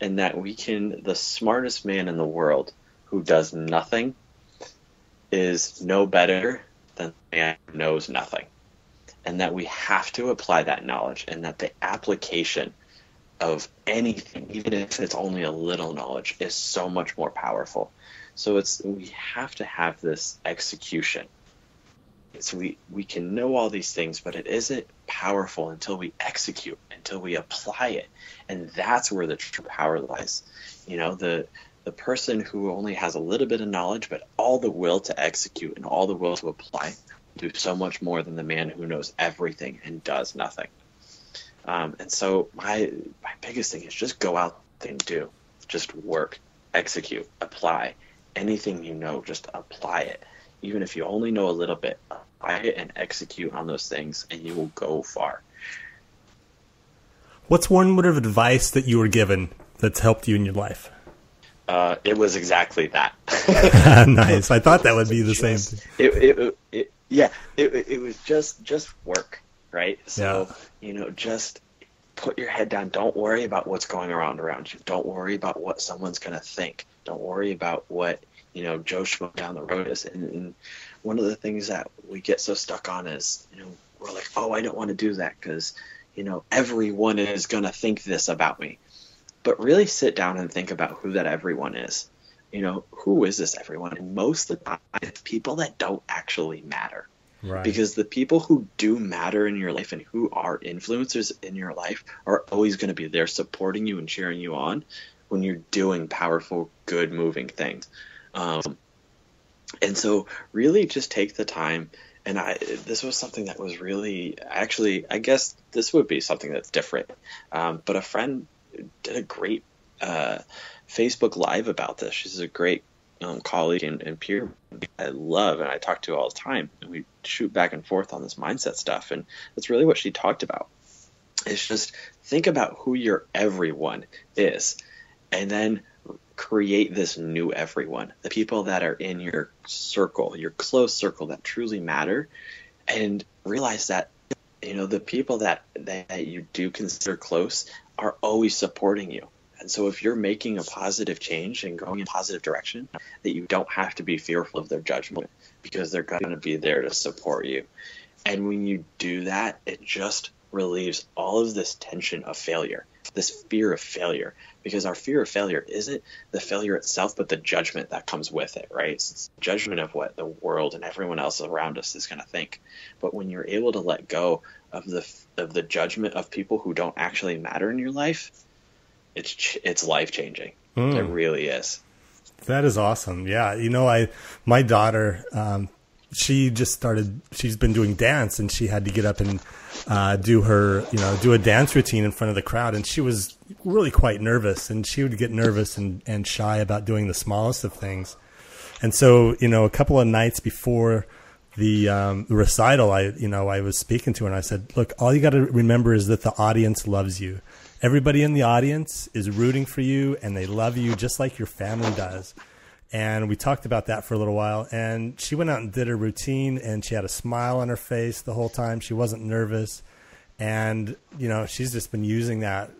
and that the smartest man in the world who does nothing is no better than the man who knows nothing. and that we have to apply that knowledge, and that the application of anything, even if it's only a little knowledge, is so much more powerful. So it's, we have to have this execution. So we can know all these things, but it isn't powerful until we execute, until we apply it. And that's where the true power lies. You know, the person who only has a little bit of knowledge, but all the will to execute and all the will to apply, will do so much more than the man who knows everything and does nothing. And so my biggest thing is just go out and do. Just work, execute, apply. Anything you know, just apply it. Even if you only know a little bit, apply it and execute on those things, and you will go far. What's one word of advice that you were given that's helped you in your life? It was exactly that. Nice. I thought that would be the same thing. It was just work, right? So, yeah. You know, just put your head down. Don't worry about what's going around you. Don't worry about what someone's going to think. Don't worry about what, you know, Joe Schmo down the road is. And one of the things that we get so stuck on is, you know, we're like, oh, I don't want to do that because, you know, everyone is going to think this about me. But really sit down and think about who that everyone is. You know, who is this everyone? And most of the time, it's people that don't actually matter. Right. Because the people who do matter in your life and who are influencers in your life are always going to be there supporting you and cheering you on when you're doing powerful, good, moving things. And so really just take the time. And this was something that was really, actually, I guess this would be something that's different. But a friend did a great Facebook Live about this. She's a great colleague and peer I love, and I talk to all the time. And we shoot back and forth on this mindset stuff. And that's really what she talked about. It's just think about who your everyone is, and then create this new everyone, the people that are in your circle, your close circle that truly matter, and realize that, you know, the people that you do consider close are always supporting you. And so if you're making a positive change and going in a positive direction, that you don't have to be fearful of their judgment, because they're going to be there to support you. And when you do that, it just relieves all of this tension of failure, this fear of failure, because our fear of failure isn't the failure itself, but the judgment that comes with it, right? It's the judgment of what the world and everyone else around us is going to think. But when you're able to let go of the judgment of people who don't actually matter in your life, it's life-changing. It really is. That is awesome. Yeah. You know, my daughter, she's been doing dance, and she had to get up and do a dance routine in front of the crowd. And she was really quite nervous, and she would get nervous and shy about doing the smallest of things. And so, you know, a couple of nights before the recital, I was speaking to her and I said, look, all you got to remember is that the audience loves you. Everybody in the audience is rooting for you, and they love you just like your family does. And we talked about that for a little while, and she went out and did her routine, and she had a smile on her face the whole time. She wasn't nervous. And, you know, she's just been using that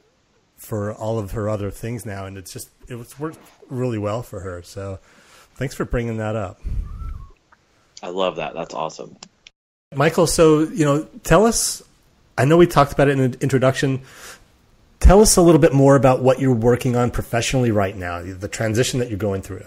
for all of her other things now. And it's worked really well for her. So thanks for bringing that up. I love that. That's awesome. Michael, so, you know, tell us, I know we talked about it in the introduction, tell us a little bit more about what you're working on professionally right now, the transition that you're going through.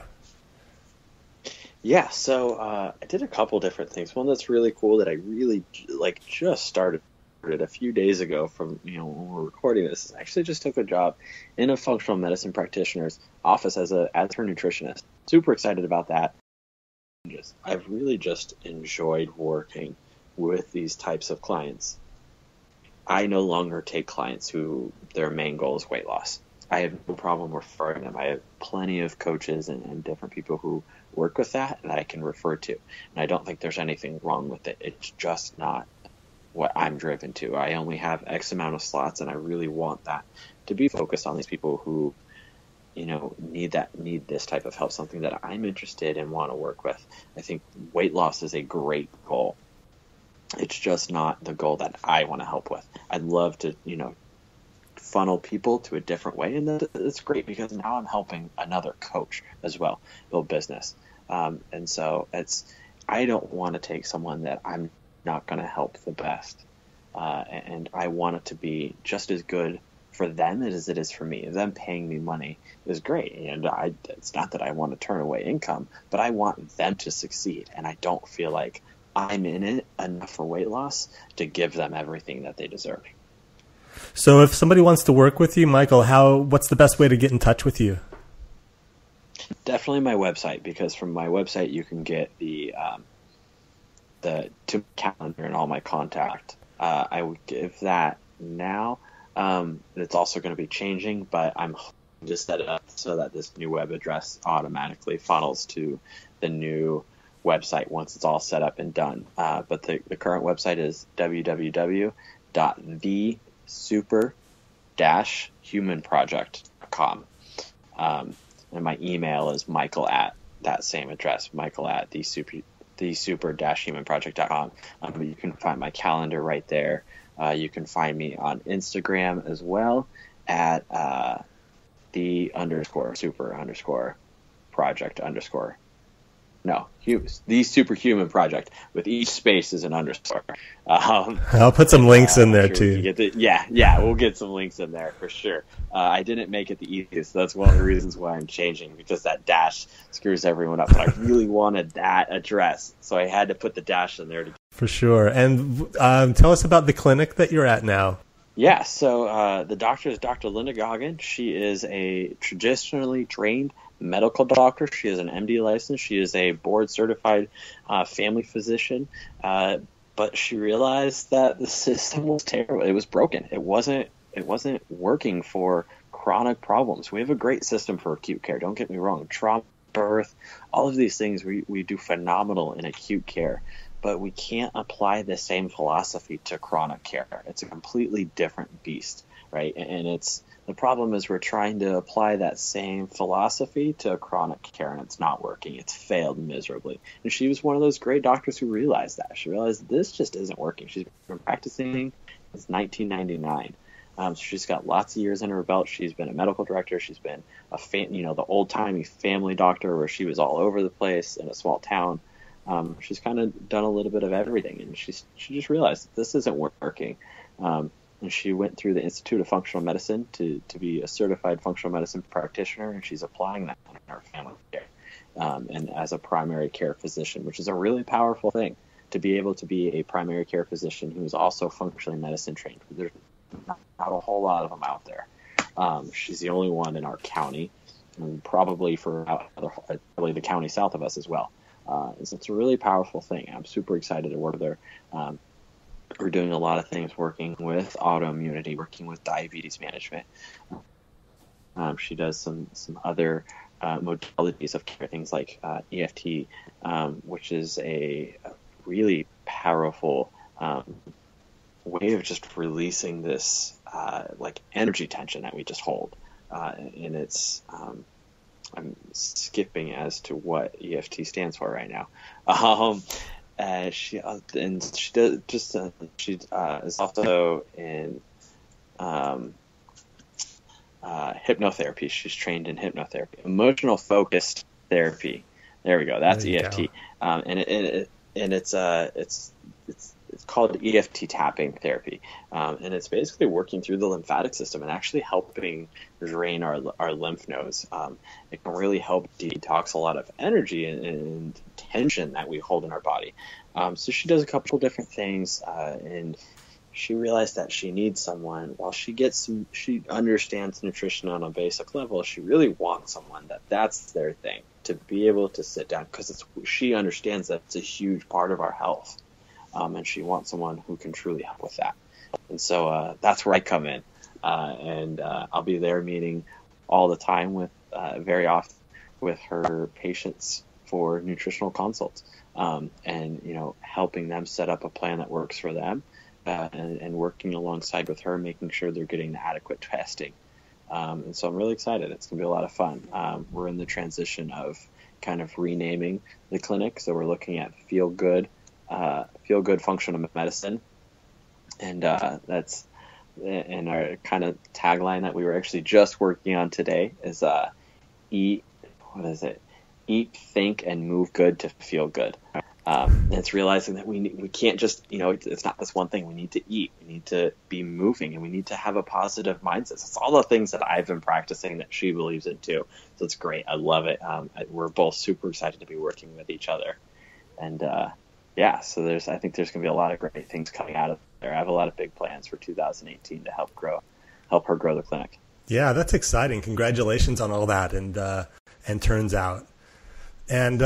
Yeah, so I did a couple different things. One that's really cool that I really like just started a few days ago from, you know, when we're recording this. I actually just took a job in a functional medicine practitioner's office as her nutritionist. Super excited about that. I've really just enjoyed working with these types of clients. I no longer take clients who their main goal is weight loss. I have no problem referring them. I have plenty of coaches and different people who work with that I can refer to. And I don't think there's anything wrong with it. It's just not what I'm driven to. I only have X amount of slots, and I really want that to be focused on these people who, you know, need this type of help, something that I'm interested in, want to work with. I think weight loss is a great goal. It's just not the goal that I want to help with. I'd love to, you know, funnel people to a different way, and that's great, because now I'm helping another coach as well build business, and so I don't want to take someone that I'm not going to help the best. And I want it to be just as good for them as it is for me. Them paying me money is great. And it's not that I want to turn away income, but I want them to succeed. And I don't feel like I'm in it enough for weight loss to give them everything that they deserve. So if somebody wants to work with you, Michael, what's the best way to get in touch with you? Definitely my website, because from my website you can get the calendar and all my contact. I would give that now. It's also going to be changing, but I'm just set it up so that this new web address automatically funnels to the new website once it's all set up and done. But the current website is www.thesuper-humanproject.com. And my email is Michael at that same address, Michael at thesuper-humanproject.com. You can find my calendar right there. You can find me on Instagram as well at the Superhuman Project, with each space is an underscore. I'll put some links in there too. We'll get some links in there for sure. I didn't make it the easiest. So that's one of the reasons why I'm changing, because that dash screws everyone up. But I really wanted that address, so I had to put the dash in there. For sure. And tell us about the clinic that you're at now. Yeah, so the doctor is Dr. Linda Goggin. She is a traditionally trained medical doctor. She has an MD license. She is a board-certified family physician, but she realized that the system was terrible. It was broken. It wasn't working for chronic problems. We have a great system for acute care. Don't get me wrong. Trauma, birth, all of these things we do phenomenal in acute care, but we can't apply the same philosophy to chronic care. It's a completely different beast, right? And the problem is we're trying to apply that same philosophy to chronic care, and it's not working. It's failed miserably. And she was one of those great doctors who realized that. She realized this just isn't working. She's been practicing since 1999. So she's got lots of years under her belt. She's been a medical director. She's been the old-timey family doctor where she was all over the place in a small town. She's kind of done a little bit of everything, and she just realized that this isn't working. And she went through the Institute of Functional Medicine to be a certified functional medicine practitioner, and she's applying that in her family care and as a primary care physician, which is a really powerful thing, to be able to be a primary care physician who is also functionally medicine trained. There's not a whole lot of them out there. She's the only one in our county, and probably probably the county south of us as well. So it's a really powerful thing. I'm super excited to work with her. We're doing a lot of things, working with autoimmunity, working with diabetes management. She does some other modalities of care, things like EFT, which is a really powerful way of just releasing this energy tension that we just hold. And it's I'm skipping as to what EFT stands for right now. She is also in hypnotherapy. She's trained in hypnotherapy, emotional focused therapy. There we go. That's EFT. It's called EFT tapping therapy, and it's basically working through the lymphatic system and actually helping drain our lymph nodes. It can really help detox a lot of energy and tension that we hold in our body. So she does a couple different things, and she realized that she needs someone. While she understands nutrition on a basic level, she really wants someone that's their thing, to be able to sit down, because she understands that it's a huge part of our health. And she wants someone who can truly help with that. And so that's where I come in. And I'll be there meeting all the time very often with her patients for nutritional consults, and helping them set up a plan that works for them, and working alongside with her, making sure they're getting the adequate testing. And so I'm really excited. It's going to be a lot of fun. We're in the transition of kind of renaming the clinic. So we're looking at Feel Good Functional Medicine, and that's in our kind of tagline that we were actually just working on today is Eat, Think, and Move Good to Feel Good. And it's realizing that we can't just, it's not this one thing. We need to eat, we need to be moving, and we need to have a positive mindset. It's all the things that I've been practicing that she believes in too. So it's great. I love it. We're both super excited to be working with each other. And, so I think there's going to be a lot of great things coming out of there. I have a lot of big plans for 2018 to help her grow the clinic. Yeah, that's exciting. Congratulations on all that. And turns out. And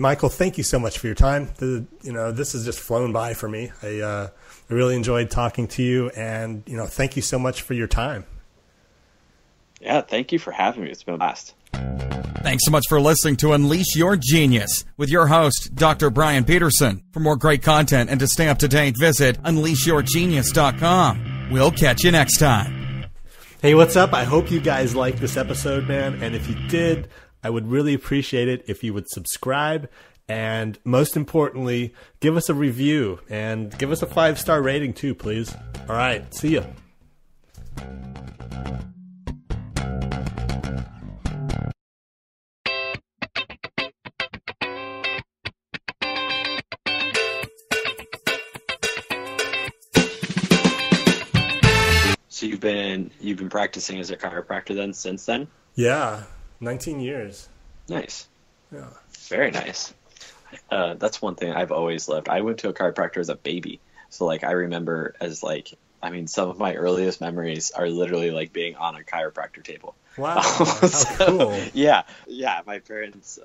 Michael, thank you so much for your time. This has just flown by for me. I really enjoyed talking to you, and thank you so much for your time. Yeah, thank you for having me. It's been a blast. Thanks so much for listening to Unleash Your Genius with your host, Dr. Brian Peterson. For more great content and to stay up to date, visit unleashyourgenius.com. We'll catch you next time. Hey, what's up? I hope you guys liked this episode, man. And if you did, I would really appreciate it if you would subscribe, and most importantly, give us a review and give us a 5-star rating too, please. All right. See ya. You've been practicing as a chiropractor then since then? Yeah, 19 years. Nice. Yeah. Very nice. That's one thing I've always loved. I went to a chiropractor as a baby, so I remember some of my earliest memories are literally being on a chiropractor table. Wow. How cool. Yeah. My parents.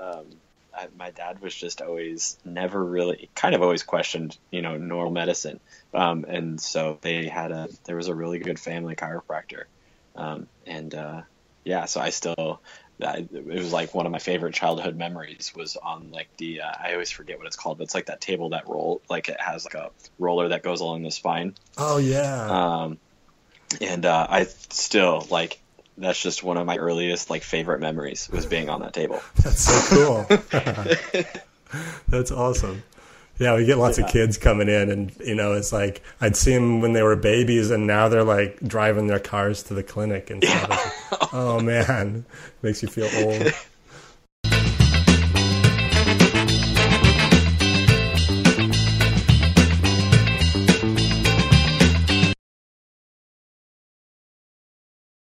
My dad was just always never really kind of always questioned, normal medicine. And so there was a really good family chiropractor. So it was one of my favorite childhood memories was on I always forget what it's called, but it's that table that roll, it has a roller that goes along the spine. Oh yeah. I still that's just one of my earliest favorite memories was being on that table. That's so cool. That's awesome. Yeah, we get lots of kids coming in, and I'd see them when they were babies, and now they're driving their cars to the clinic and stuff. Oh man, makes you feel old.